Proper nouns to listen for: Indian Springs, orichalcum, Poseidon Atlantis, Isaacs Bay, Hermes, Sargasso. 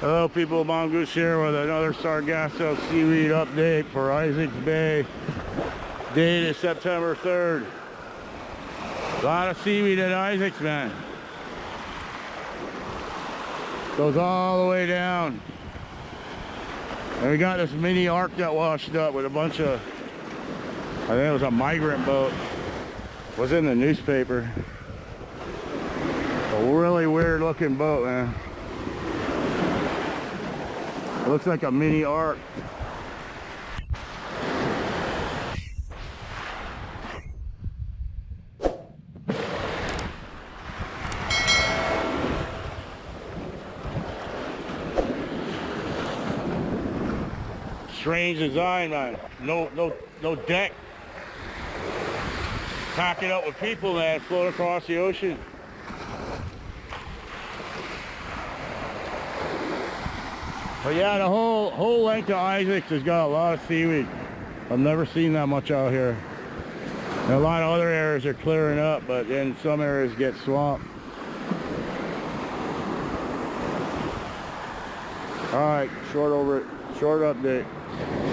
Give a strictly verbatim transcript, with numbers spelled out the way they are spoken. Hello people, Mongoose here with another Sargasso seaweed update for Isaacs Bay. Date is September third. A lot of seaweed at Isaacs, man. Goes all the way down. And we got this mini ark that washed up with a bunch of, I think it was a migrant boat. It was in the newspaper. A really weird looking boat, man. It looks like a mini ark. Strange design, man. No, no, no deck. Pack it up with people, man. Float across the ocean. But yeah, the whole whole length of Isaacs has got a lot of seaweed. I've never seen that much out here. And a lot of other areas are clearing up, but then some areas get swamped. All right, short over, short update.